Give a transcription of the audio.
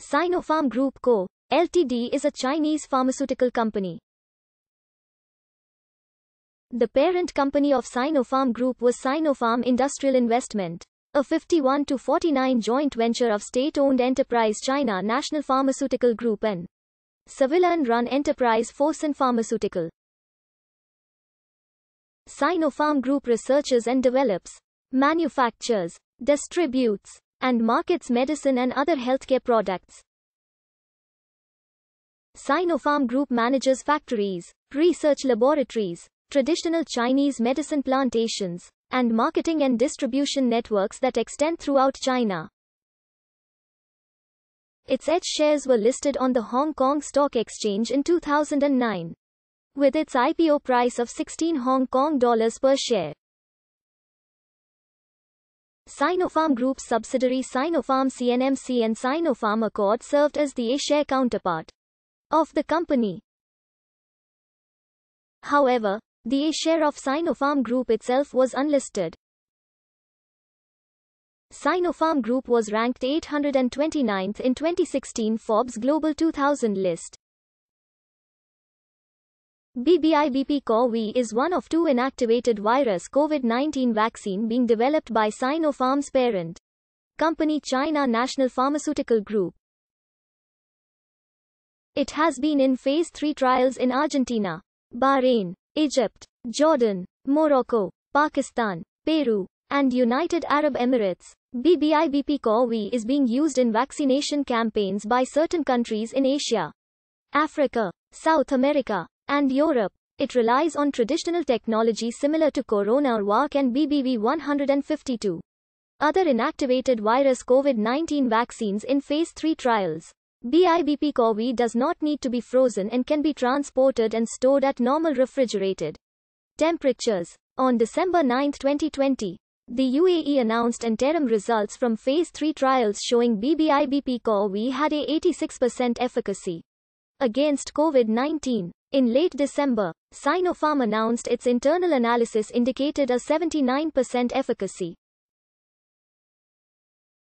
Sinopharm Group Co. Ltd. is a Chinese pharmaceutical company. The parent company of Sinopharm Group was Sinopharm Industrial Investment, a 51-49 joint venture of state-owned enterprise China National Pharmaceutical Group and civilian-run enterprise Fosun Pharmaceutical. Sinopharm Group researches and develops, manufactures, distributes, and markets medicine and other healthcare products. Sinopharm Group manages factories, research laboratories, traditional Chinese medicine plantations, and marketing and distribution networks that extend throughout China. Its H shares were listed on the Hong Kong Stock Exchange in 2009, with its IPO price of HK$16 per share. Sinopharm Group's subsidiary Sinopharm CNMC and Sinopharm Accord served as the A-share counterpart of the company. However, the A-share of Sinopharm Group itself was unlisted. Sinopharm Group was ranked 829th in 2016 Forbes Global 2000 list. BBIBP-CorV is one of two inactivated virus COVID-19 vaccine being developed by Sinopharm's parent company China National Pharmaceutical Group. It has been in Phase 3 trials in Argentina, Bahrain, Egypt, Jordan, Morocco, Pakistan, Peru, and United Arab Emirates. BBIBP-CorV is being used in vaccination campaigns by certain countries in Asia, Africa, South America, and Europe. It relies on traditional technology similar to CoronaVac and BBV152. Other inactivated virus COVID-19 vaccines in Phase 3 trials. BIBP-CorV does not need to be frozen and can be transported and stored at normal refrigerated temperatures. On December 9, 2020, the UAE announced interim results from Phase 3 trials showing BBIBP-CorV had a 86% efficacy against COVID-19. In late December, Sinopharm announced its internal analysis indicated a 79% efficacy.